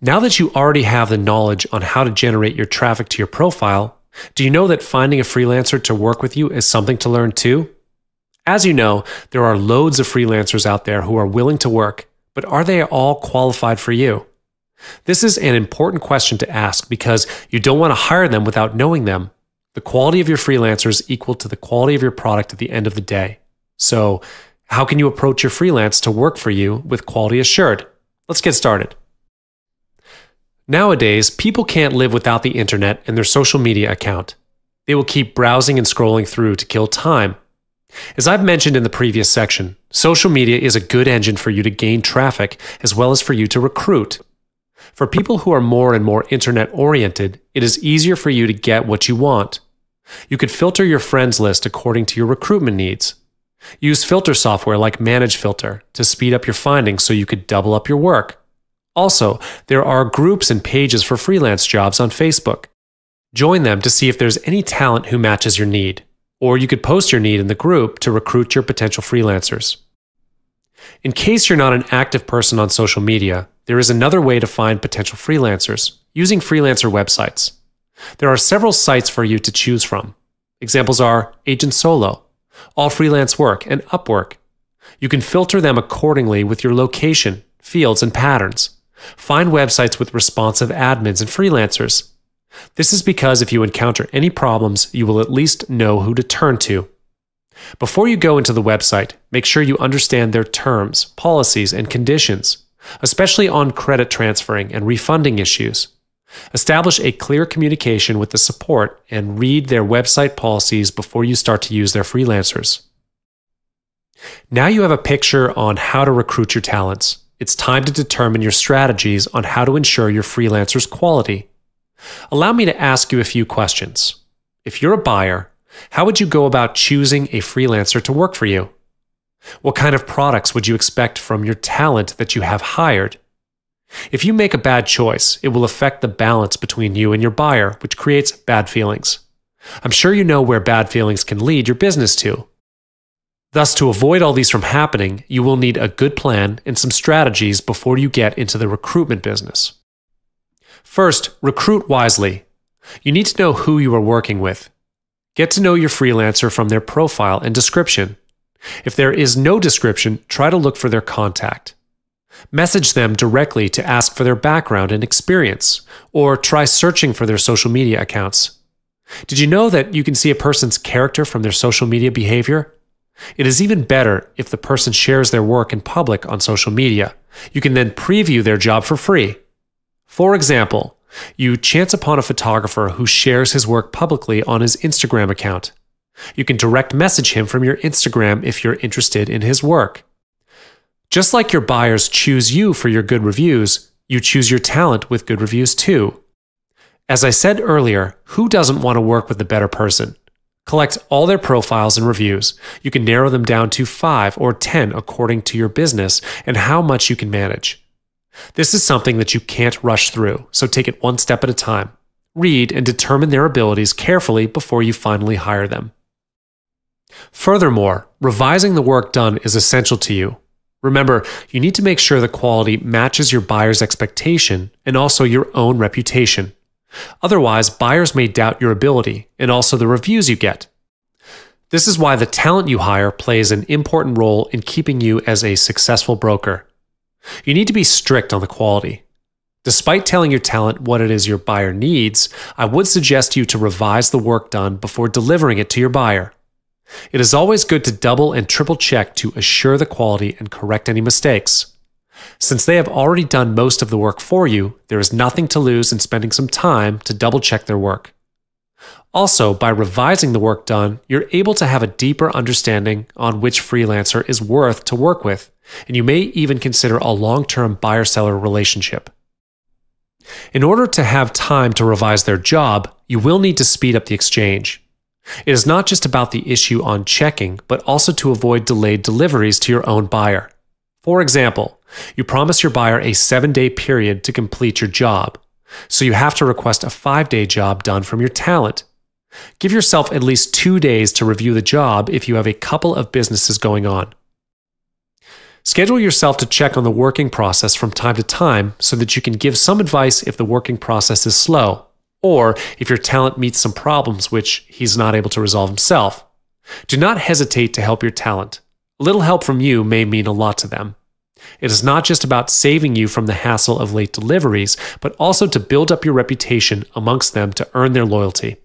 Now that you already have the knowledge on how to generate your traffic to your profile, do you know that finding a freelancer to work with you is something to learn too? As you know, there are loads of freelancers out there who are willing to work, but are they all qualified for you? This is an important question to ask because you don't want to hire them without knowing them. The quality of your freelancer is equal to the quality of your product at the end of the day. So, how can you approach your freelance to work for you with quality assured? Let's get started. Nowadays, people can't live without the internet and their social media account. They will keep browsing and scrolling through to kill time. As I've mentioned in the previous section, social media is a good engine for you to gain traffic as well as for you to recruit. For people who are more and more internet-oriented, it is easier for you to get what you want. You could filter your friends list according to your recruitment needs. Use filter software like ManageFilter to speed up your findings so you could double up your work. Also, there are groups and pages for freelance jobs on Facebook. Join them to see if there's any talent who matches your need. Or you could post your need in the group to recruit your potential freelancers. In case you're not an active person on social media, there is another way to find potential freelancers, using freelancer websites. There are several sites for you to choose from. Examples are Agent Solo, All Freelance Work, and Upwork. You can filter them accordingly with your location, fields, and patterns. Find websites with responsive admins and freelancers. This is because if you encounter any problems, you will at least know who to turn to. Before you go into the website, make sure you understand their terms, policies, and conditions, especially on credit transferring and refunding issues. Establish a clear communication with the support and read their website policies before you start to use their freelancers. Now you have a picture on how to recruit your talents. It's time to determine your strategies on how to ensure your freelancer's quality. Allow me to ask you a few questions. If you're a buyer, how would you go about choosing a freelancer to work for you? What kind of products would you expect from your talent that you have hired? If you make a bad choice, it will affect the balance between you and your buyer, which creates bad feelings. I'm sure you know where bad feelings can lead your business to. Thus, to avoid all these from happening, you will need a good plan and some strategies before you get into the recruitment business. First, recruit wisely. You need to know who you are working with. Get to know your freelancer from their profile and description. If there is no description, try to look for their contact. Message them directly to ask for their background and experience, or try searching for their social media accounts. Did you know that you can see a person's character from their social media behavior? It is even better if the person shares their work in public on social media. You can then preview their job for free. For example, you chance upon a photographer who shares his work publicly on his Instagram account. You can direct message him from your Instagram if you're interested in his work. Just like your buyers choose you for your good reviews, you choose your talent with good reviews too. As I said earlier, who doesn't want to work with the better person? Collect all their profiles and reviews. You can narrow them down to 5 or 10 according to your business and how much you can manage. This is something that you can't rush through, so take it one step at a time. Read and determine their abilities carefully before you finally hire them. Furthermore, revising the work done is essential to you. Remember, you need to make sure the quality matches your buyer's expectation and also your own reputation. Otherwise, buyers may doubt your ability and also the reviews you get. This is why the talent you hire plays an important role in keeping you as a successful broker. You need to be strict on the quality. Despite telling your talent what it is your buyer needs, I would suggest you to revise the work done before delivering it to your buyer. It is always good to double and triple check to assure the quality and correct any mistakes. Since they have already done most of the work for you, there is nothing to lose in spending some time to double check their work. Also, by revising the work done, you're able to have a deeper understanding on which freelancer is worth to work with, and you may even consider a long-term buyer-seller relationship. In order to have time to revise their job, you will need to speed up the exchange. It is not just about the issue on checking, but also to avoid delayed deliveries to your own buyer. For example, you promise your buyer a 7-day period to complete your job, so you have to request a 5-day job done from your talent. Give yourself at least 2 days to review the job if you have a couple of businesses going on. Schedule yourself to check on the working process from time to time so that you can give some advice if the working process is slow, or if your talent meets some problems which he's not able to resolve himself. Do not hesitate to help your talent. A little help from you may mean a lot to them. It is not just about saving you from the hassle of late deliveries, but also to build up your reputation amongst them to earn their loyalty.